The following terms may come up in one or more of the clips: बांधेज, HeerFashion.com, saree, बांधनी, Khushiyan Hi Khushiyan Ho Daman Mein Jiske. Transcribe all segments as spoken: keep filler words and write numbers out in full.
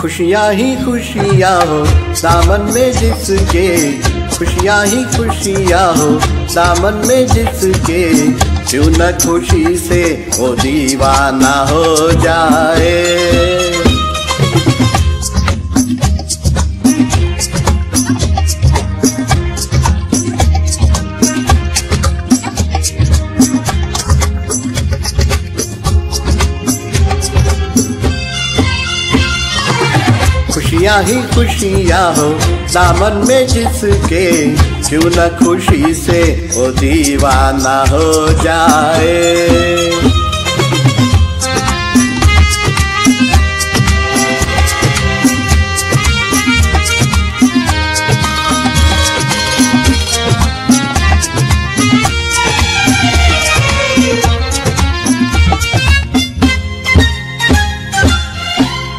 खुशियाँ ही खुशियाँ हो दामन में जिसके, खुशियाँ ही खुशियाँ हो दामन में जिसके, क्यों न खुशी से वो दीवाना हो जाए। खुशियाँ ही खुशियाँ हो दामन में जिसके, क्यों न खुशी से वो दीवाना हो जाए।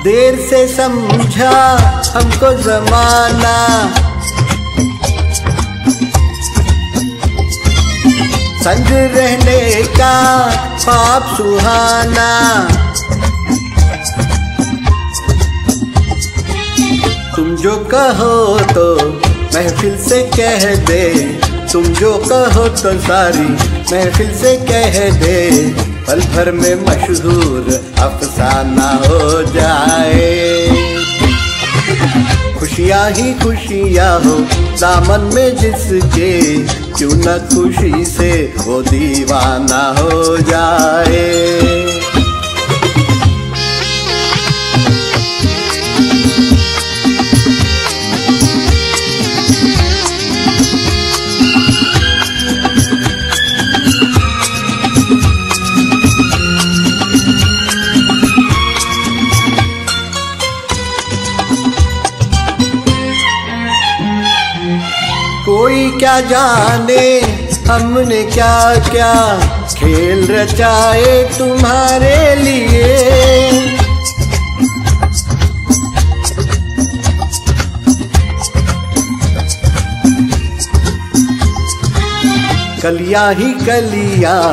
देर से समझा हमको जमाना, संग रहने का पाप सुहाना, तुम जो कहो तो महफिल से कह दे, तुम जो कहो तो सारी महफिल से कह दे, पल भर में मशहूर अफसाना हो जाए। खुशियाँ ही खुशियाँ हो दामन में जिसके, क्यों न खुशी से वो दीवाना हो जाए। कोई क्या जाने हमने क्या क्या खेल रचाए तुम्हारे लिए, कलियां ही कलियां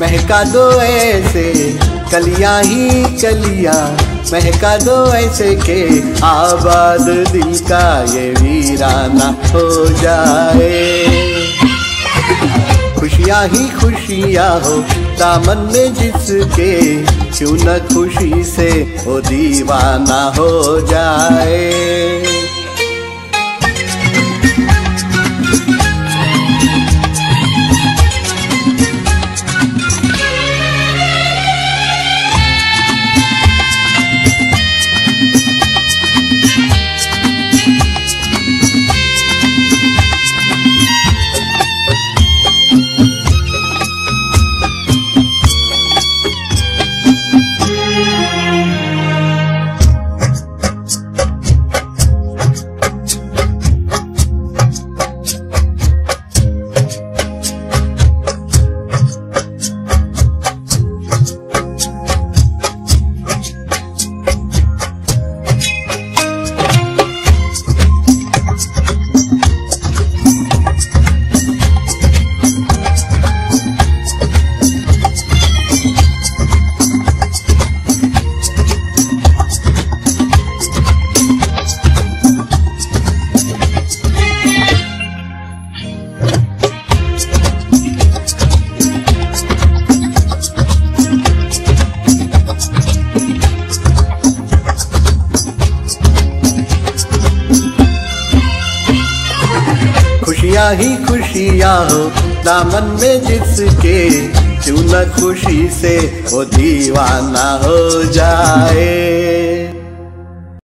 महका दो ऐसे, कलियां ही कलियां महका दो ऐसे के आबाद दिल का ये वीराना हो जाए। खुशियाँ ही खुशियाँ हो दामन में जिसके, क्यों न खुशी से वो दीवाना हो जाए। खुशियाँ ही खुशियाँ हो दामन में जिसके, क्यों न खुशी से वो दीवाना हो जाए।